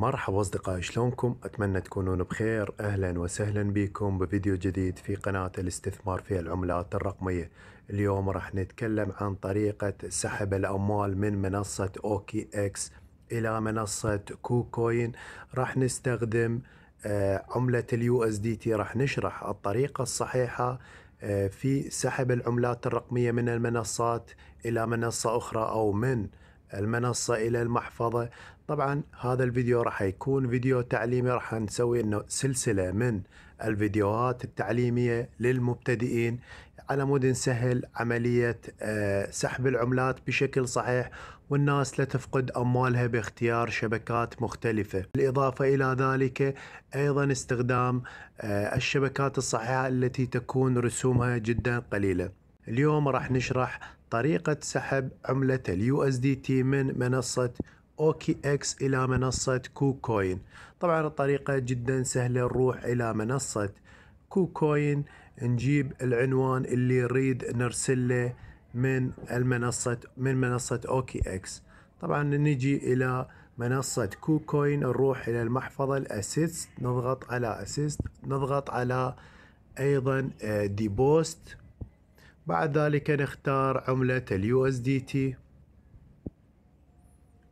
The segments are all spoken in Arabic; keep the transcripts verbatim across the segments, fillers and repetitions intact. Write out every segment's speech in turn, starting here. مرحبا أصدقائي، شلونكم؟ أتمنى تكونون بخير. أهلا وسهلا بكم بفيديو جديد في قناة الاستثمار في العملات الرقمية. اليوم راح نتكلم عن طريقة سحب الأموال من منصة أو كي إكس إلى منصة كوكوين. راح نستخدم عملة اليو إس دي تي، راح نشرح الطريقة الصحيحة في سحب العملات الرقمية من المنصات إلى منصة أخرى أو من المنصة إلى المحفظة. طبعا هذا الفيديو راح يكون فيديو تعليمي، راح نسوي انه سلسلة من الفيديوهات التعليمية للمبتدئين على مود نسهل عملية سحب العملات بشكل صحيح والناس لا تفقد أموالها باختيار شبكات مختلفة. بالإضافة إلى ذلك أيضا استخدام الشبكات الصحيحة التي تكون رسومها جدا قليلة. اليوم راح نشرح طريقة سحب عملة اليو إس دي تي من منصة أو كي إكس إلى منصة كوكوين. طبعا الطريقة جدا سهلة، نروح إلى منصة كوكوين، نجيب العنوان اللي نريد نرسله من المنصة من منصة أو كي إكس. طبعا نجي إلى منصة كوكوين، نروح إلى المحفظة الأسيست، نضغط على أسيست، نضغط على أيضا ديبوست، بعد ذلك نختار عملة اليو إس دي تي.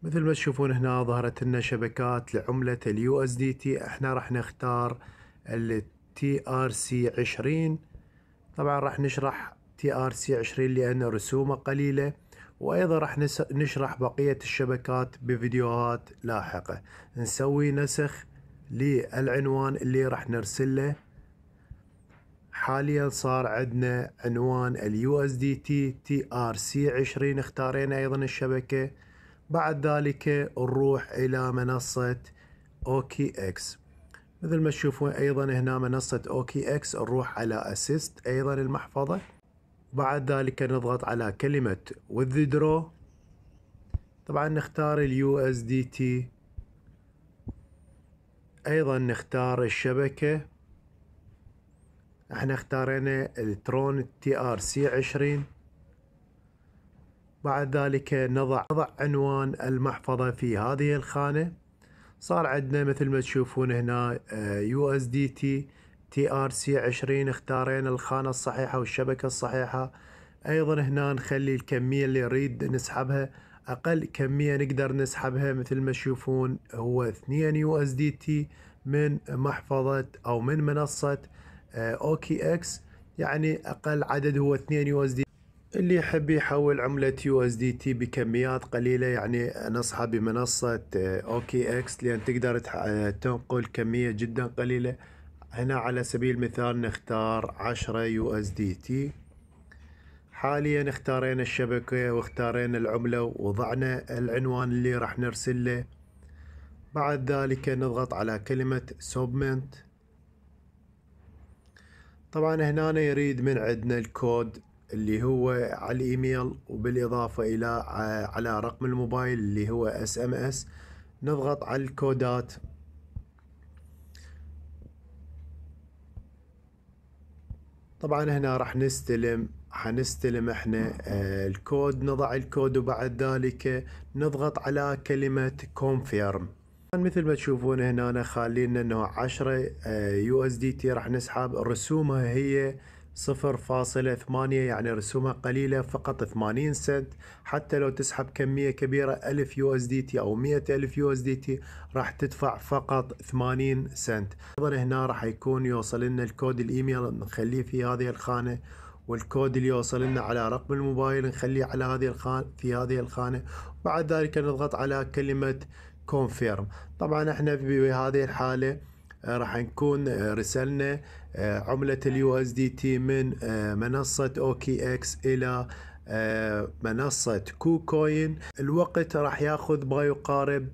مثل ما تشوفون هنا ظهرت لنا شبكات لعملة اليو إس دي تي، احنا راح نختار ال تي آر سي عشرين. طبعا راح نشرح تي آر سي عشرين لأن رسومه قليلة، وأيضا راح نشرح بقية الشبكات بفيديوهات لاحقة. نسوي نسخ للعنوان اللي راح نرسله. حاليا صار عندنا عنوان ال يو إس دي تي تي آر سي عشرين، اختارينا ايضا الشبكة، بعد ذلك نروح الى منصة أو كي إكس. مثل ما تشوفون ايضا هنا منصة أو كي إكس، نروح على اسيست ايضا المحفظة، بعد ذلك نضغط على كلمة withdraw. طبعا نختار ال يو إس دي تي، ايضا نختار الشبكة، احنا اختارنا الترون تي آر سي عشرين، بعد ذلك نضع نضع عنوان المحفظة في هذه الخانة. صار عندنا مثل ما تشوفون هنا يو إس دي تي تي آر سي عشرين، اختارينا الخانة الصحيحة والشبكة الصحيحة. ايضا هنا نخلي الكمية اللي نريد نسحبها اقل كمية نقدر نسحبها، مثل ما تشوفون هو اثنين يو إس دي تي من محفظة او من منصة أو كي إكس، يعني اقل عدد هو اثنين يو إس دي تي. اللي يحب يحول عملة يو إس دي تي بكميات قليلة يعني نصحه بمنصة أو كي إكس لان تقدر تنقل كمية جدا قليلة. هنا على سبيل المثال نختار عشرة يو إس دي تي. حاليا اختارينا الشبكة واختارينا العملة ووضعنا العنوان اللي راح نرسله، بعد ذلك نضغط على كلمة submit. طبعا هنا يريد من عندنا الكود اللي هو على الايميل، وبالاضافه الى على رقم الموبايل اللي هو اس ام اس. نضغط على الكودات، طبعا هنا راح نستلم حنستلم احنا الكود، نضع الكود وبعد ذلك نضغط على كلمه كونفيرم. مثل ما تشوفون هنا أنا خالينا انه عشرة يو إس دي تي راح نسحب، رسومها هي صفر فاصلة ثمانية، يعني رسومها قليلة، فقط ثمانين سنت. حتى لو تسحب كمية كبيرة ألف يو إس دي تي او مئة ألف يو إس دي تي راح تدفع فقط ثمانين سنت. ايضا هنا راح يكون يوصل لنا الكود الايميل، نخليه في هذه الخانة، والكود اللي يوصل لنا على رقم الموبايل نخليه على هذه الخانة في هذه الخانة، بعد ذلك نضغط على كلمة كونفيرم. طبعا احنا بهذه الحالة راح نكون رسلنا عملة اليو اس دي تي من منصة أو كي إكس الى منصة كوكوين. الوقت راح ياخذ ما يقارب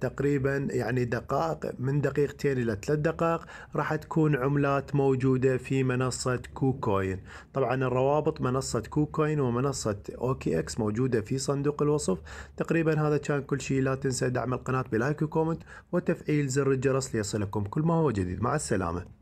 تقريبا يعني دقائق، من دقيقتين الى ثلاث دقائق راح تكون عملات موجودة في منصة كوكوين. طبعا الروابط منصة كوكوين ومنصة أو كي إكس موجودة في صندوق الوصف. تقريبا هذا كان كل شيء، لا تنسى دعم القناة بلايك وكومنت وتفعيل زر الجرس ليصلكم كل ما هو جديد. مع السلامة.